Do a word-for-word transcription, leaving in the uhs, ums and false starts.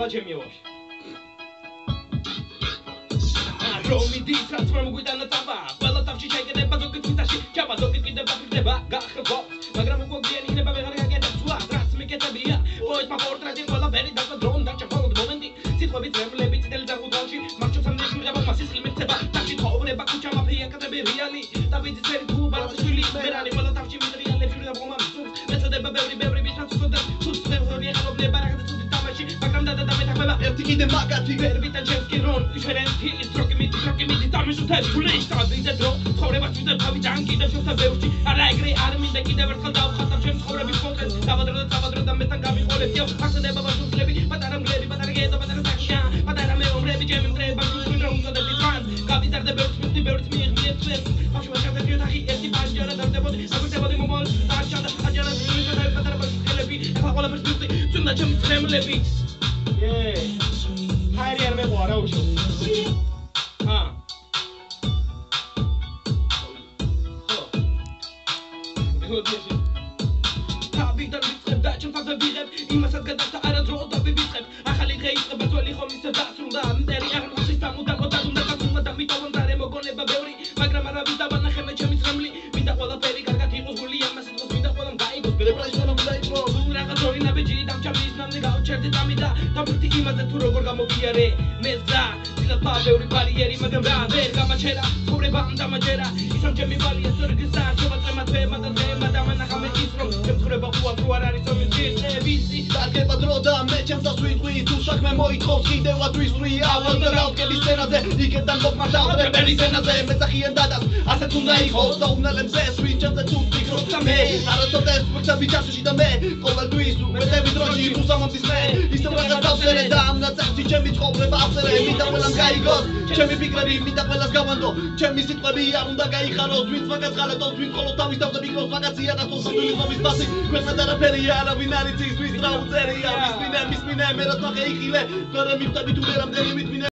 Chodźcie miłość. A robi distans, mam guida na taba. Bala tam dzisiaj nie ma dokąd kita się ciała, dokąd idę bawić nieba, gachrobo. Magramy głowie, nie nie bawię, jak ja tak zła. Raz mi kiedy bija, pojedź ma portret, nie wola, beri, da to dron, da cię wolno do momenty. Sit łowić, lepiej, lepiej, tyle darmo dalszy. Masz czas, sam nie śmierza, bo masy silmy trzeba. Tak się to, nie bakucia, ma pijaka, tebie reali. Ta widzisz, sery, tu, bardzo czuli, berali, bala tam się mi reali, firma, bo mam stóp. Meco de bebri, bebri, bitna, co to, co to, co to, Idę magazyn, witam ziemski ron, żerenki i trochę mi, trochę mi, tam już też kulej, tam widzę dron, chore was widzę, bawi tanki, da się zabełci, ale gry, army, taki dewar skandał, chata się, chore mi pokaz, dawa droda, dawa droda, my tankami, ole, wziął, a se deba was już lewi, padaram lewi, padar gezo, padar zaksia, padara me om lewi, dziewięć treba, już mi rąk, zadar bitwan, gawi zarde bełc, ty bełc, mi ich mnie trzec, masz masz jadar piotaki, jest i paź, dziara, dar dewody, a wy dewody mu mol, ta siada, a dziara, mi zadar, padar was już lewi, ewa, ole, bez dupy, cunna, czym, czem, lewi. Hajrier me bora ucho. Ah. Good music. Tabi dar bisreb da chum fazab bisreb. Ima sad gadasta ara droda bisreb. Akhali gayis rabat wali khom isada sunda. Mdari akhal khusista muda muda sunda sunda dami tawam dare mogone babeuri. Magra marabita bana khame chum isramli. Mida wala peri karga timo guli amma sad mida wala dai go. Pere price wala dai go. Dura ka thori na beji dam chapis nam ne gau cherde damida. Taburti ima sad thuro gorga mogiare. Mezda, la pave uri parieri ma dembra, verga macera, pure banda macera. I sam mi vali a sorgesa, che va tra matve, ma da te, ma da me na hametistro. Che pure va u a truarari so mi ziste, visi. Target padroda, me ciam sa sweet we, tu shak me moi koski, de wa twist we, a wa da raut che li sena de, i che dan bok ma da, de beri sena de, me tahi endadas. A se tu na i ho, sa un alem se, sweet ciam se tu ti krosta me. Ara to te, spuk sa bicasu si da me, kola duisu, me te mi drogi, tu samam si sme. I sam raga da sere, da am na cekci, che mi chomre va sere, mi da quella Gaigos, c'è mi piccari, mi da quella scavando, c'è mi sitquari, a un da gai caro, twins vagas cala, don't twin colo, tavi da micro, vagazzi, a tua sono i nuovi spazi, questa da peria, la vinari, twist, rauzeri, a mi spinem, mi spinem, era tua che i chile, torre mi tabi tu, era mi